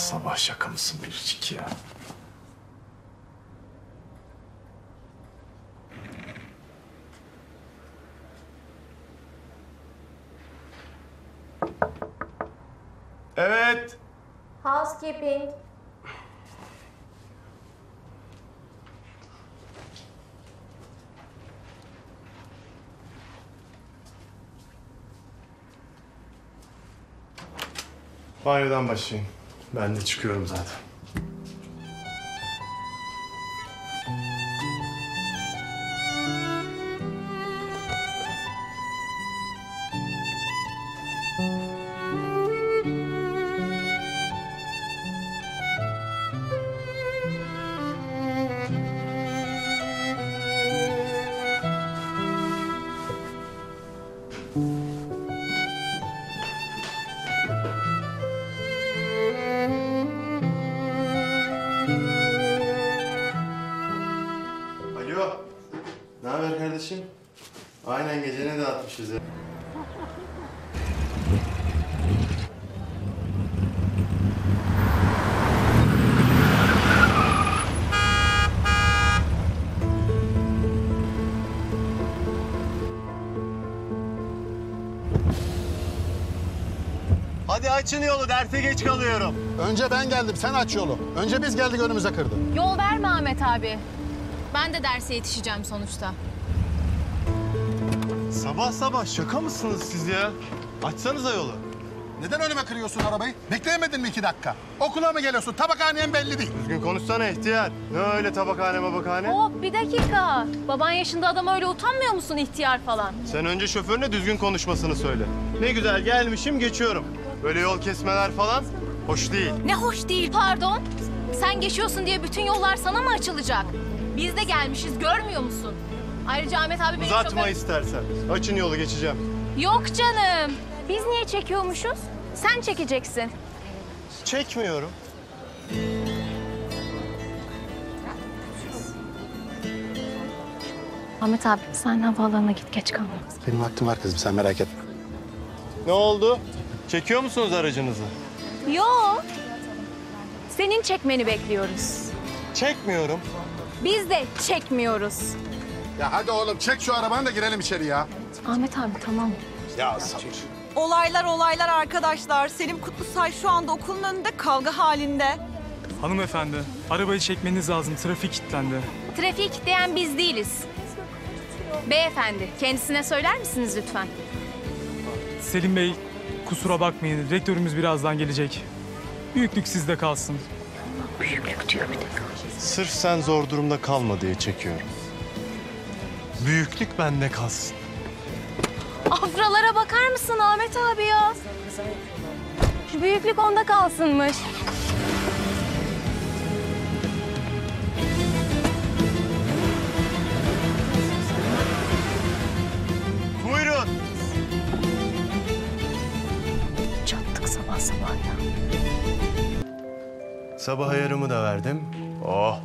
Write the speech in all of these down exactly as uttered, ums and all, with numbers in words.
sabah şaka mısın biricik ya? Evet. Housekeeping. Banyodan başlayın. Ben de çıkıyorum zaten. Aynen, gecene dağıtmışız ya. Hadi açın yolu, derse geç kalıyorum. Önce ben geldim, sen aç yolu. Önce biz geldik, önümüze kırdın. Yol verme Ahmet abi. Ben de derse yetişeceğim sonuçta. Sabah sabah şaka mısınız siz ya? Açsanıza yolu. Neden önüme kırıyorsun arabayı? Bekleyemedin mi iki dakika? Okula mı geliyorsun? Tabakhanem belli değil. Düzgün konuşsana ihtiyar. Ne öyle tabakhane babakhane? Hop oh, bir dakika. Baban yaşında adam öyle utanmıyor musun ihtiyar falan? Sen önce şoförüne düzgün konuşmasını söyle. Ne güzel gelmişim geçiyorum. Böyle yol kesmeler falan hoş değil. Ne hoş değil pardon? Sen geçiyorsun diye bütün yollar sana mı açılacak? Biz de gelmişiz görmüyor musun? Ayrıca Ahmet abi beni çok... Uzatma istersen. Açın yolu, geçeceğim. Yok canım. Biz niye çekiyormuşuz? Sen çekeceksin. Çekmiyorum. Ahmet abi sen havaalanına git, geç kalma. Benim vaktim var kızım, sen merak etme. Ne oldu? Çekiyor musunuz aracınızı? Yok. Senin çekmeni bekliyoruz. Çekmiyorum. Biz de çekmiyoruz. Ya hadi oğlum çek şu arabanı da girelim içeri ya. Ahmet abi tamam. Ya sabır. Olaylar olaylar arkadaşlar. Selim Kutlusay şu anda okulun önünde kavga halinde. Hanımefendi arabayı çekmeniz lazım. Trafik kilitlendi. Trafiği kilitleyen biz değiliz. Beyefendi kendisine söyler misiniz lütfen? Selim Bey kusura bakmayın. Rektörümüz birazdan gelecek. Büyüklük sizde kalsın. Büyüklük diyor bir de. Sırf sen zor durumda kalma diye çekiyorum. Büyüklük bende kalsın. Afralara bakar mısın Ahmet abi ya? Büyüklük onda kalsınmış. Buyurun. Çattık sabah sabah ya. Sabah ayarımı da verdim. Oh,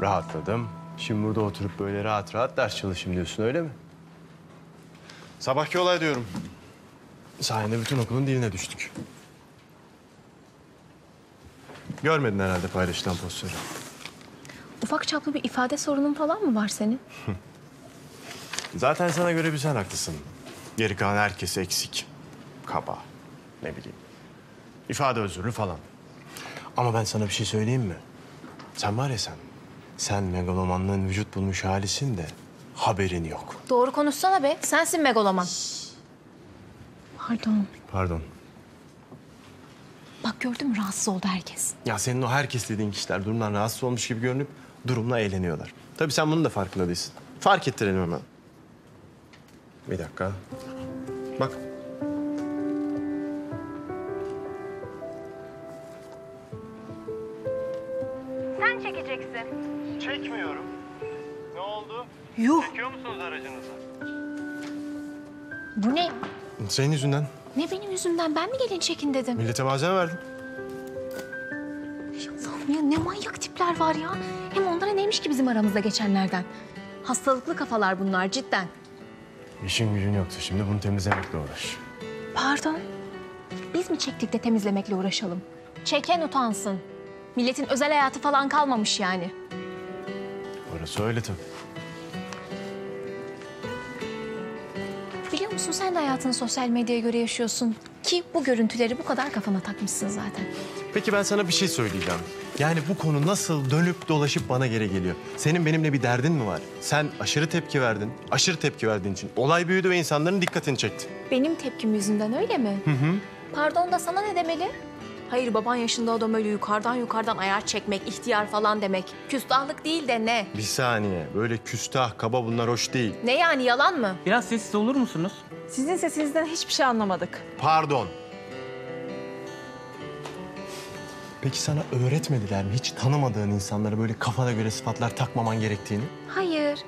rahatladım. Şimdi burada oturup böyle rahat rahat ders çalışayım diyorsun, öyle mi? Sabahki olay diyorum. Sayende bütün okulun diline düştük. Görmedin herhalde paylaşılan postörü. Ufak çaplı bir ifade sorunun falan mı var senin? Zaten sana göre bir sen haklısın. Geri kalan herkes eksik. Kaba, ne bileyim. İfade özürlü falan. Ama ben sana bir şey söyleyeyim mi? Sen var ya sen. Sen megalomanlığın vücut bulmuş halisin de haberin yok. Doğru konuşsana be. Sensin megaloman. Şişt. Pardon. Pardon. Bak gördün mü? Rahatsız oldu herkes. Ya senin o herkes dediğin kişiler durumdan rahatsız olmuş gibi görünüp durumla eğleniyorlar. Tabii sen bunun da farkında değilsin. Fark ettirelim hemen. Bir dakika. Bak. Sen çekeceksin. Çekmiyorum. Ne oldu? Yuh. Çekiyor musunuz aracınızı? Bu ne? Senin yüzünden. Ne benim yüzümden? Ben mi gelin çekin dedim? Millete malzeme verdim. Allah'ım ya ne manyak tipler var ya. Hem onlara neymiş ki bizim aramızda geçenlerden? Hastalıklı kafalar bunlar cidden. İşin gücün yoktu. Şimdi bunu temizlemekle uğraş. Pardon? Biz mi çektik de temizlemekle uğraşalım? Çeken utansın. Milletin özel hayatı falan kalmamış yani. Orası öyle tabii. Biliyor musun, sen de hayatını sosyal medyaya göre yaşıyorsun. Ki bu görüntüleri bu kadar kafana takmışsın zaten. Peki ben sana bir şey söyleyeceğim. Yani bu konu nasıl dönüp dolaşıp bana geri geliyor? Senin benimle bir derdin mi var? Sen aşırı tepki verdin. Aşırı tepki verdiğin için olay büyüdü ve insanların dikkatini çekti. Benim tepkim yüzünden öyle mi? Hı hı. Pardon da sana ne demeli? Hayır, baban yaşında adam öyle yukarıdan yukarıdan ayar çekmek, ihtiyar falan demek. Küstahlık değil de ne? Bir saniye. Böyle küstah, kaba bunlar hoş değil. Ne yani, yalan mı? Biraz sessiz olur musunuz? Sizin sesinizden hiçbir şey anlamadık. Pardon. Peki sana öğretmediler mi hiç tanımadığın insanlara böyle kafana göre sıfatlar takmaman gerektiğini? Hayır.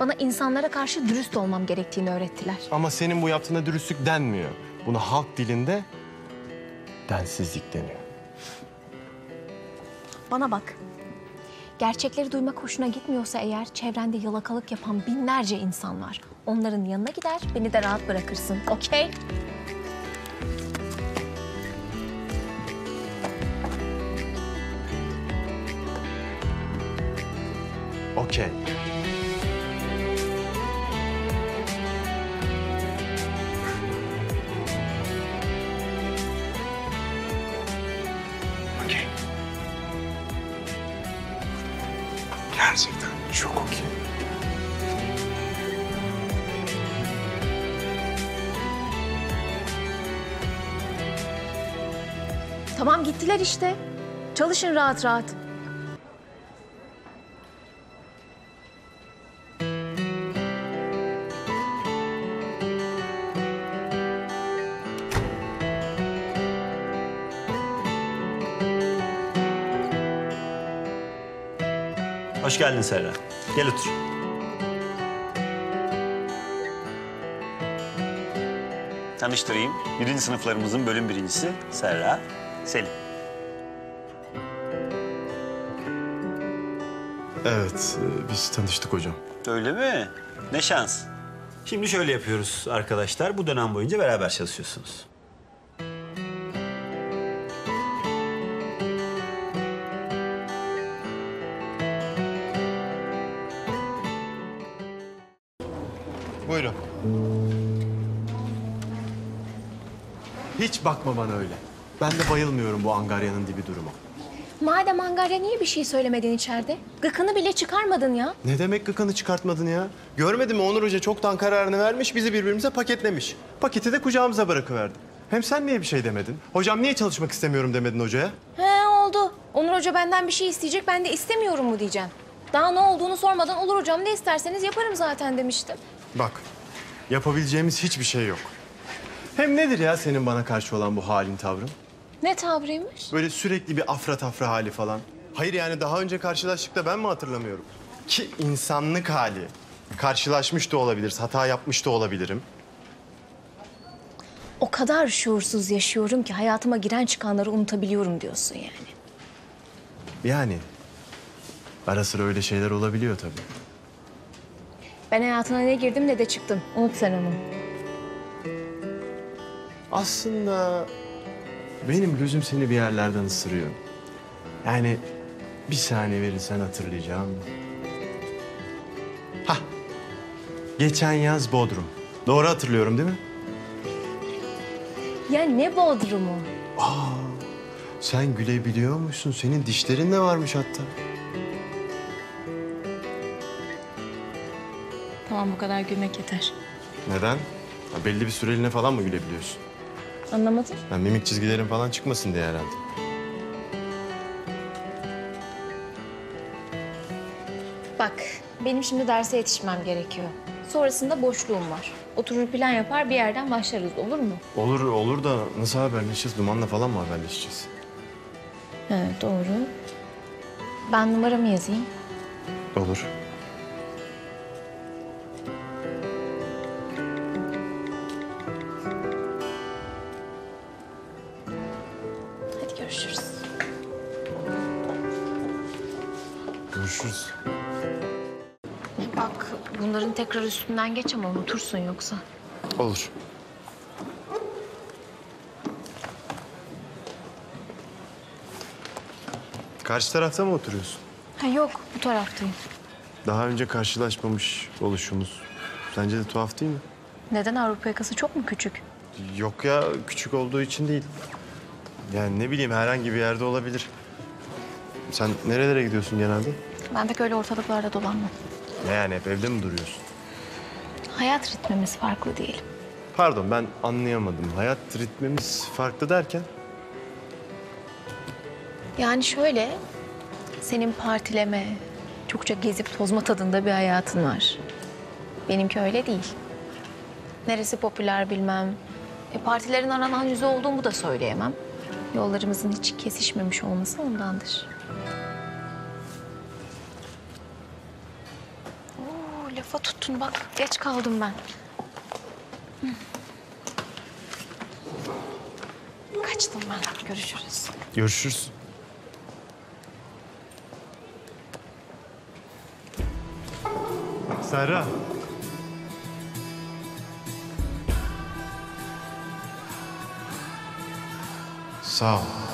Bana insanlara karşı dürüst olmam gerektiğini öğrettiler. Ama senin bu yaptığına dürüstlük denmiyor. Bunu halk dilinde densizlik deniyor. Bana bak. Gerçekleri duymak hoşuna gitmiyorsa eğer, çevrende yalakalık yapan binlerce insan var. Onların yanına gider, beni de rahat bırakırsın. Okey? Okey. Gerçekten çok okey. Tamam, gittiler işte. Çalışın rahat rahat. Hoş geldin Serra. Gel otur. Tanıştırayım. Birinci sınıflarımızın bölüm birincisi Serra, Selim. Evet, biz tanıştık hocam. Öyle mi? Ne şans. Şimdi şöyle yapıyoruz arkadaşlar. Bu dönem boyunca beraber çalışıyorsunuz. Buyurun. Hiç bakma bana öyle. Ben de bayılmıyorum bu Angarya'nın dibi durumu. Madem Angarya, niye bir şey söylemedin içeride? Gıkını bile çıkarmadın ya. Ne demek gıkını çıkartmadın ya? Görmedin mi, Onur Hoca çoktan kararını vermiş, bizi birbirimize paketlemiş. Paketi de kucağımıza bırakıverdi. Hem sen niye bir şey demedin? Hocam niye çalışmak istemiyorum demedin hocaya? He, oldu. Onur Hoca benden bir şey isteyecek, ben de istemiyorum mu diyeceğim. Daha ne olduğunu sormadan olur hocam ne isterseniz yaparım zaten demiştim. Bak, yapabileceğimiz hiçbir şey yok. Hem nedir ya senin bana karşı olan bu halin, tavrın? Ne tavrıymış? Böyle sürekli bir afra tafra hali falan. Hayır yani, daha önce karşılaştıkta ben mi hatırlamıyorum? Ki insanlık hali. Karşılaşmış da olabiliriz, hata yapmış da olabilirim. O kadar şuursuz yaşıyorum ki hayatıma giren çıkanları unutabiliyorum diyorsun yani. Yani ara sıra öyle şeyler olabiliyor tabii. Ben hayatına ne girdim ne de çıktım. Unut sen onu. Aslında benim gözüm seni bir yerlerden ısırıyor. Yani bir saniye verirsen hatırlayacağım. Hah. Geçen yaz Bodrum. Doğru hatırlıyorum değil mi? Ya ne Bodrum'u? Aa, sen gülebiliyormuşsun. Senin dişlerin de varmış hatta. Tamam, bu kadar gülmek yeter. Neden? Ya belli bir süreliğine falan mı gülebiliyorsun? Anlamadım. Ya mimik çizgilerin falan çıkmasın diye herhalde. Bak, benim şimdi derse yetişmem gerekiyor. Sonrasında boşluğum var. Oturur plan yapar bir yerden başlarız, olur mu? Olur, olur da nasıl haberleşeceğiz? Dumanla falan mı haberleşeceğiz? He, doğru. Ben numaramı yazayım. Olur. Görüşürüz. Görüşürüz. Bak, bunların tekrar üstünden geç ama unutursun yoksa. Olur. Karşı tarafta mı oturuyorsun? Ha, yok, bu taraftayım. Daha önce karşılaşmamış oluşumuz sence de tuhaf değil mi? Neden? Avrupa yakası çok mu küçük? Yok ya, küçük olduğu için değil. Yani ne bileyim, herhangi bir yerde olabilir. Sen nerelere gidiyorsun genelde? Ben pek öyle ortalıklarda dolanmam. Ne yani, hep evde mi duruyorsun? Hayat ritmimiz farklı diyelim. Pardon, ben anlayamadım. Hayat ritmimiz farklı derken? Yani şöyle, senin partileme, çokça gezip tozma tadında bir hayatın var. Benimki öyle değil. Neresi popüler bilmem. E, partilerin aranan yüzü olduğumu da söyleyemem. Yollarımızın hiç kesişmemiş olması ondandır. Oo, lafa tuttun bak. Geç kaldım ben. Kaçtım ben. Görüşürüz. Görüşürüz. Serra. Sağ ol.